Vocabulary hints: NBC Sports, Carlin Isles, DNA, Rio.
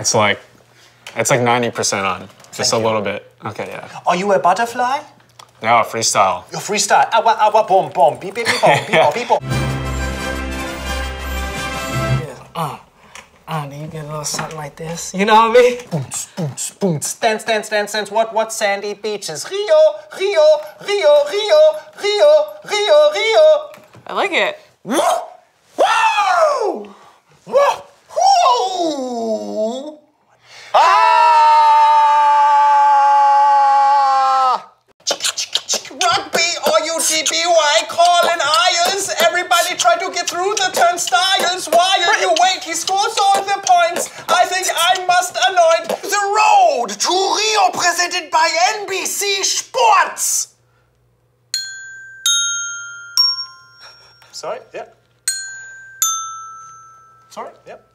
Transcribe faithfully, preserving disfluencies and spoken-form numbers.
It's like, it's like ninety percent on, just Thank a you. Little bit. Okay, yeah. Are you a butterfly? No, freestyle. You're freestyle. Awa, awa, boom, boom, beep, beep, beep, beep, yeah. beep, beep. Ah, ah, then you get a little something like this. You know what I mean? Boons, boons, boons. Dance, dance, dance, dance. What, what sandy beaches? Rio, Rio, Rio, Rio, Rio, Rio, Rio. I like it. Woo! Woo! Woo! Woo! Ah! Rugby, R U G B Y, Carlin Isles. Everybody try to get through the turnstiles. Why are you wait? He scores all the points. I think I must anoint the road to Rio, presented by N B C Sports. Sorry, yeah. Sorry, yep. Yeah.